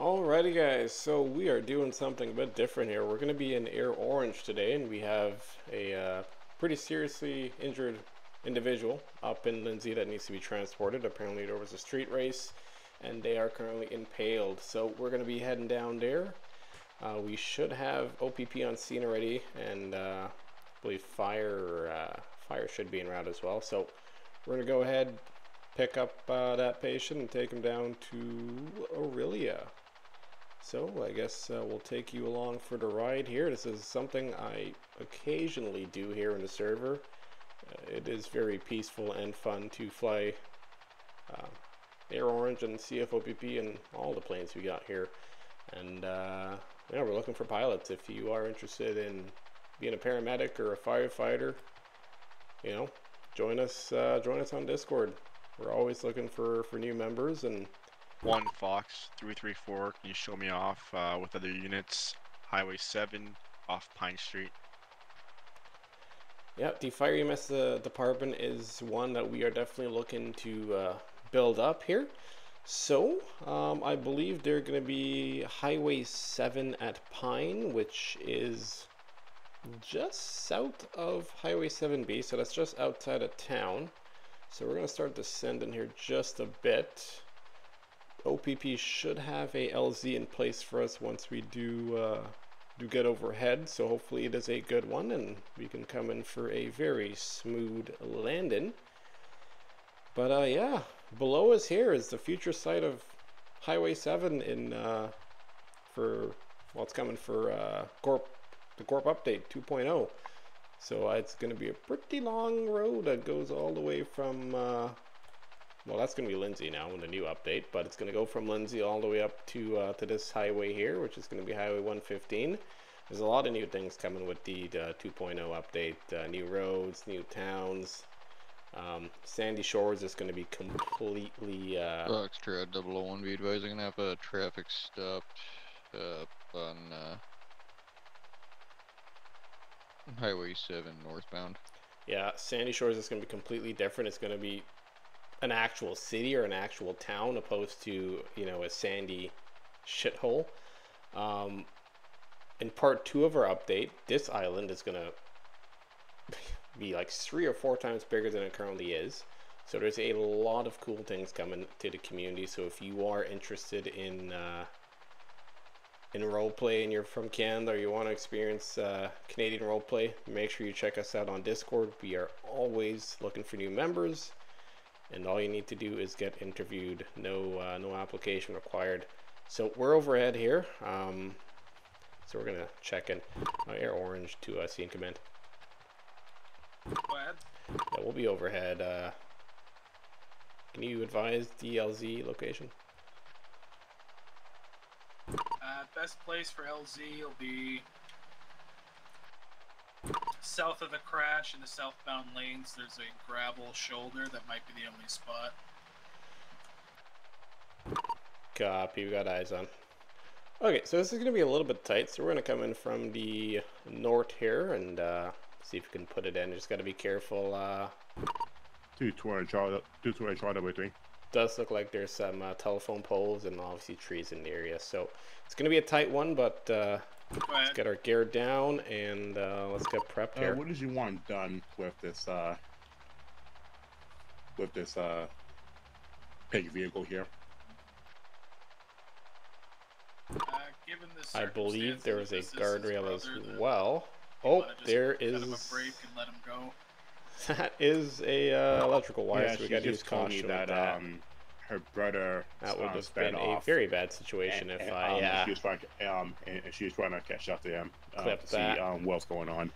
Alrighty guys, so we are doing something a bit different here. We're going to be in Air Orange today, and we have a pretty seriously injured individual up in Lindsay that needs to be transported. Apparently there was a street race and they are currently impaled, so we're going to be heading down there. We should have OPP on scene already, and I believe fire should be en route as well, so we're going to go ahead, pick up that patient and take him down to Orillia. So I guess we'll take you along for the ride here. This is something I occasionally do here in the server. It is very peaceful and fun to fly Air Orange and CFOPP and all the planes we got here. And yeah, we're looking for pilots. If you are interested in being a paramedic or a firefighter, you know, join us on Discord. We're always looking for new members. And one Fox 334, can you show me off with other units? Highway 7 off Pine Street. Yep, the fire EMS department is one that we are definitely looking to build up here. So I believe they're going to be Highway 7 at Pine, which is just south of Highway 7B, so that's just outside of town. So we're going to start descending here just a bit. OPP should have a LZ in place for us once we do get overhead, so hopefully it is a good one and we can come in for a very smooth landing. But yeah, below us here is the future site of Highway 7 in well, it's coming for the Corp update 2.0. So it's going to be a pretty long road that goes all the way from, well, that's going to be Lindsay now in the new update, but it's going to go from Lindsay all the way up to this highway here, which is going to be Highway 115. There's a lot of new things coming with the 2.0 update, new roads, new towns. Sandy Shores is going to be completely... Foxtrot 001, be advising, going to have a traffic stop up on... Highway 7 northbound. Yeah, Sandy Shores is going to be completely different. It's going to be an actual city or an actual town, opposed to, you know, a sandy shithole. In part 2 of our update, this island is going to be like 3 or 4 times bigger than it currently is. So there's a lot of cool things coming to the community. So if you are interested in roleplay and you're from Canada or you want to experience Canadian roleplay, make sure you check us out on Discord. We are always looking for new members, and all you need to do is get interviewed. No application required. So we're overhead here, so we're gonna check in Air Orange to scene command. Go ahead. Yeah, we'll be overhead. Can you advise DLZ location? Best place for LZ will be south of the crash in the southbound lanes. There's a gravel shoulder that might be the only spot. Copy, we got eyes on. Okay, so this is going to be a little bit tight, so we're going to come in from the north here and see if we can put it in. Just got to be careful. 220 Charlie, 220 Charlie with me. Does look like there's some telephone poles and obviously trees in the area, so it's gonna be a tight one, but let's get our gear down and let's get prepped here. What did you want done with this pig vehicle here? Given the I believe there is a guardrail as well. Oh, there is kind of a break and let him go. That is a electrical wire, yeah, so we gotta use caution that, with that. Her brother. That would have been a very bad situation if I. Yeah. She was trying to, and she was trying to catch up to him. Clip to that. See what's going on.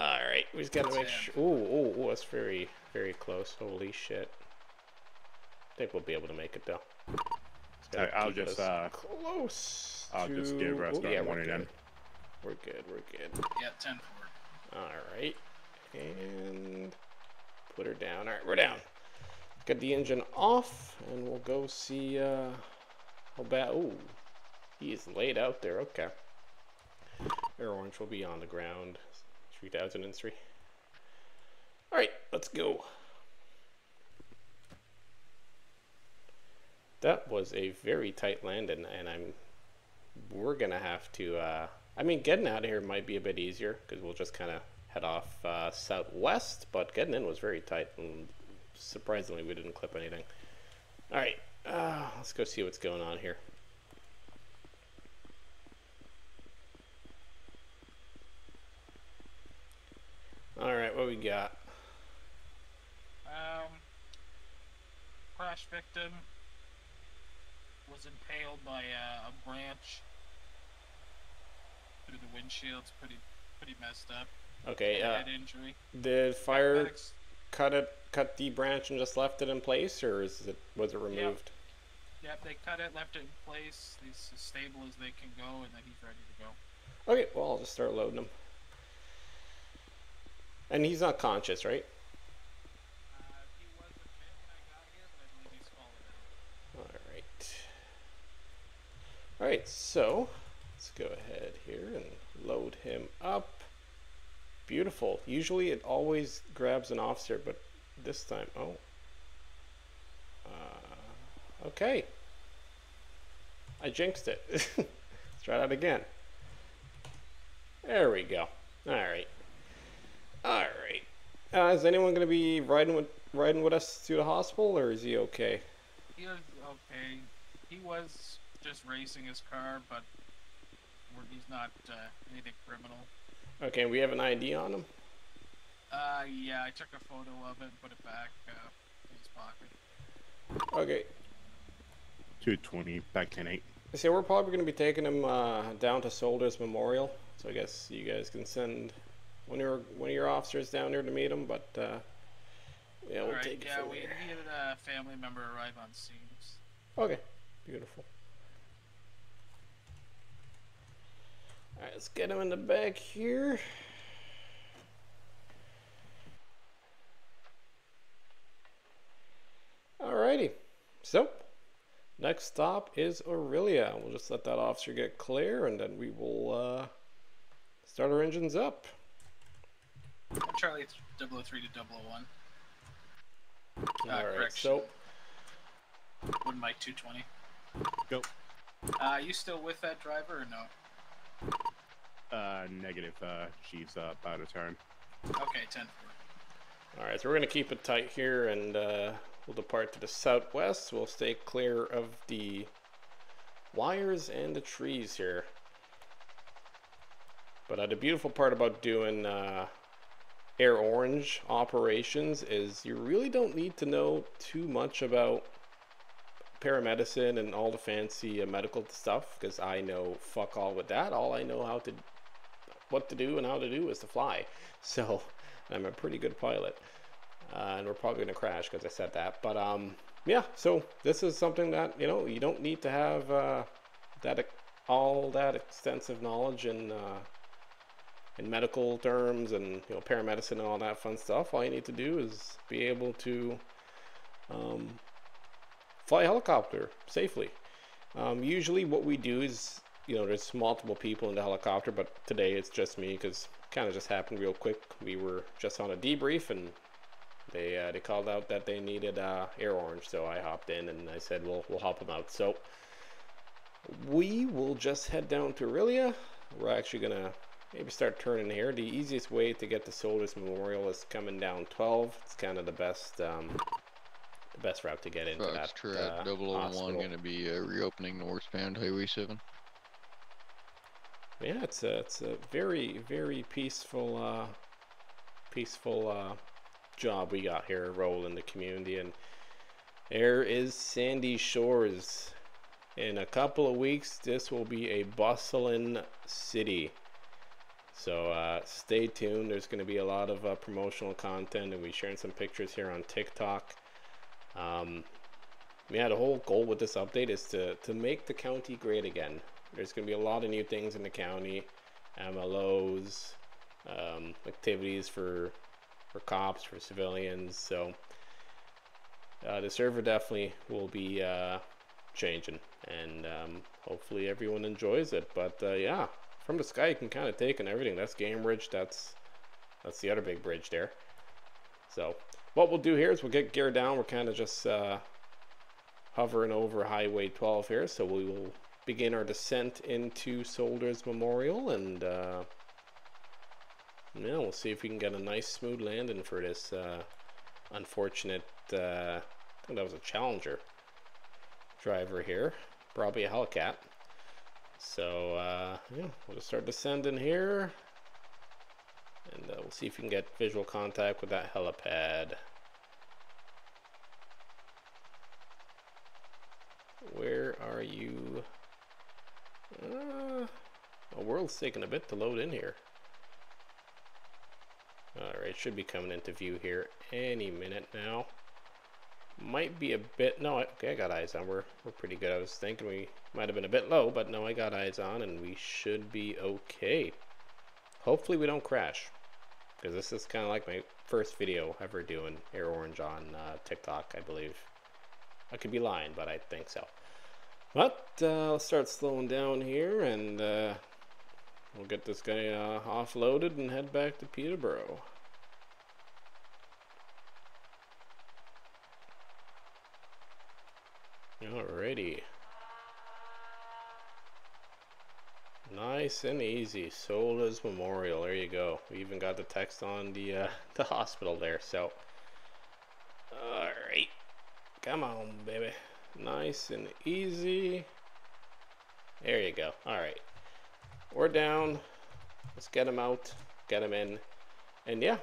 All right, we just gotta make sure. Ooh, that's very, very close. Holy shit! I think we'll be able to make it though. I'll just close. I'll to... just give us yeah, one in. We're good. We're good. Yeah, 10-4. All right. And put her down. Alright, we're down. Get the engine off and we'll go see how bad. Oh, he is laid out there. Okay. Air Orange will be on the ground. 3003. Alright, let's go. That was a very tight land, and we're gonna have to. I mean, getting out of here might be a bit easier because we'll just kind of head off southwest. But getting in was very tight, and surprisingly, we didn't clip anything. All right, let's go see what's going on here. All right, what we got? Crash victim was impaled by a branch through the windshield. Pretty messed up. Okay. Head injury. Did fire Athletics. Cut the branch and just left it in place, or was it removed? Yep, they cut it, left it in place. He's as stable as they can go, and then he's ready to go. Okay, well, I'll just start loading him. And he's not conscious, right? He was a bit when I got here, but I believe he's fallen down. All right, so let's go ahead here and load him up. Beautiful. Usually it always grabs an officer, but this time, oh. Okay. I jinxed it. Let's try that again. There we go. All right. Is anyone going to be riding with us to the hospital, or is he okay? He was okay. He was just racing his car, but he's not anything criminal. Okay, we have an ID on him? Yeah, I took a photo of it and put it back in his pocket. Okay. 220, back 10-8. So we're probably going to be taking him down to Soldiers Memorial, so I guess you guys can send one of your officers down there to meet him, but yeah, we'll take it from here. We had a family member arrive on scene. Okay, beautiful. All right, let's get him in the back here. Alrighty, so next stop is Orillia. We'll just let that officer get clear, and then we will start our engines up. Charlie 003 to 001. Alright, so. 1 Mike 220. Go. Are you still with that driver or no? Negative. She's out of turn. Okay, 10-4. Alright, so we're going to keep it tight here, and we'll depart to the southwest. We'll stay clear of the wires and the trees here. But the beautiful part about doing Air Orange operations is you really don't need to know too much about paramedicine and all the fancy medical stuff, because I know fuck all with that. All I know what to do is to fly. So I'm a pretty good pilot, and we're probably gonna crash because I said that, but yeah, so this is something that, you know, you don't need to have all that extensive knowledge in medical terms and, you know, paramedicine and all that fun stuff. All you need to do is be able to fly a helicopter safely. Usually what we do is, you know, there's multiple people in the helicopter, but today it's just me because it kind of just happened real quick. We were just on a debrief, and they called out that they needed Air Orange, so I hopped in and I said we'll help them out. So we will just head down to Orillia. We're actually going to maybe start turning here. The easiest way to get to Soldiers Memorial is coming down 12. It's kind of the best route to get into that. Foxtrot 001 going to be reopening northbound Highway 7. Yeah, it's a very, very peaceful job we got here, role in the community. And there is Sandy Shores. In a couple of weeks, this will be a bustling city. So stay tuned. There's going to be a lot of promotional content, and we're sharing some pictures here on TikTok. Yeah, the whole goal with this update is to make the county great again. There's going to be a lot of new things in the county, MLOs, activities for cops, for civilians. So the server definitely will be changing, and hopefully everyone enjoys it. But yeah. From the sky, you can kind of take in everything. That's Gamebridge. That's the other big bridge there. So what we'll do here is we'll get gear down. We're kind of just hovering over Highway 12 here, so we will begin our descent into Soldiers Memorial, and yeah, we'll see if we can get a nice smooth landing for this unfortunate, I think that was a Challenger driver here, probably a Hellcat. So yeah, we'll just start descending here, and we'll see if we can get visual contact with that helipad. Where are you? The world's taking a bit to load in here. Alright, should be coming into view here any minute now. Might be a bit, no, okay, I got eyes on, we're pretty good. I was thinking we might have been a bit low, but no, I got eyes on and we should be okay. Hopefully we don't crash, because this is kind of like my first video ever doing Air Orange on TikTok, I believe. I could be lying, but I think so. But I'll start slowing down here, and we'll get this guy offloaded and head back to Peterborough. Alrighty. Nice and easy. Soldiers Memorial. There you go. We even got the text on the hospital there. So, alright. Come on, baby. Nice and easy. There you go. Alright. We're down. Let's get him out. Get him in. And yeah.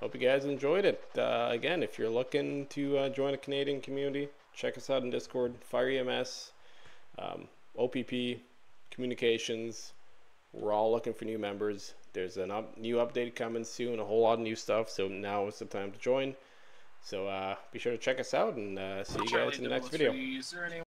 Hope you guys enjoyed it. Again, if you're looking to join a Canadian community, check us out on Discord, Fire EMS, OPP, Communications. We're all looking for new members. There's a new update coming soon, a whole lot of new stuff, so now is the time to join. So be sure to check us out, and see you guys in the next video.